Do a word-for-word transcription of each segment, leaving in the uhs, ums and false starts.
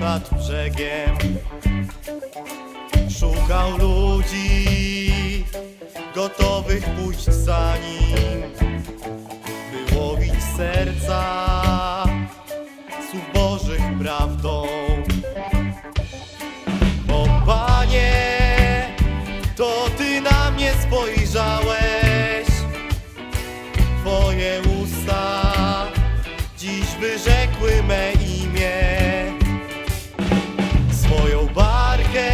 nad brzegiem. Szukał ludzi gotowych pójść za nim, by łowić serca słów Bożych prawdą. O Panie, to Ty na mnie spojrzałeś, Twoje usta dziś wyrzekły me imię. Swoją barkę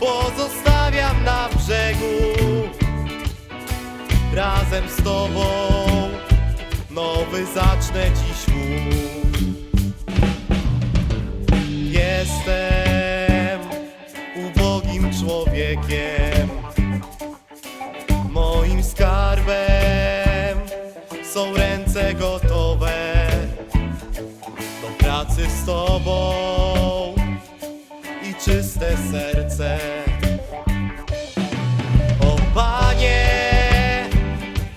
pozostawiam na brzegu, razem z Tobą nowy zacznę dziś móc. Jestem ubogim człowiekiem, moim skarbem są ręce gotowe do pracy z Tobą i czyste serce. O Panie,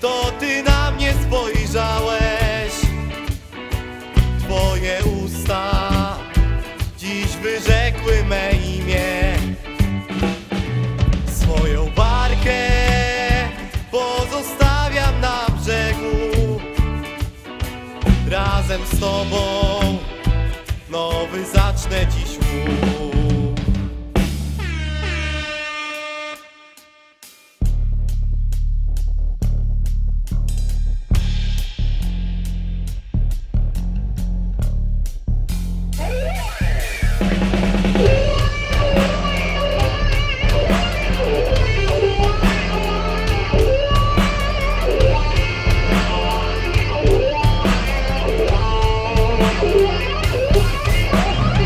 to Ty na mnie spojrzałeś, Twoje usta dziś wyrzekły me imię. Swoją barkę pozostawiam na brzegu, razem z Tobą nowy zacznę dziś łów.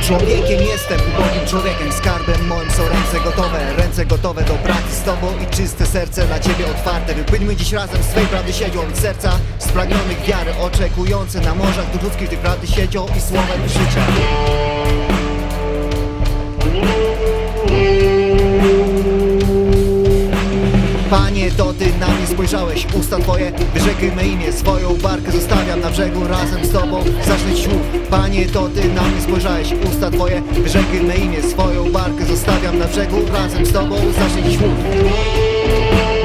Człowiekiem jestem, ubogim człowiekiem, skarbem moim są ręce gotowe, ręce gotowe do pracy z Tobą i czyste serce na Ciebie otwarte. Wypłyńmy dziś razem, swej prawdy siecią od serca, spragnionych wiary, oczekujące na morzach do ludzkich tej prawdy siecią i słowem i życia. Panie, to Ty na mnie spojrzałeś, usta Twoje wyrzekły me imię. Swoją barkę zostawiam na brzegu, razem z Tobą zacznę dziś łów. Panie, to Ty na mnie spojrzałeś, usta Twoje wyrzekły me imię. Swoją barkę zostawiam na brzegu, razem z Tobą zacznę dziś łów.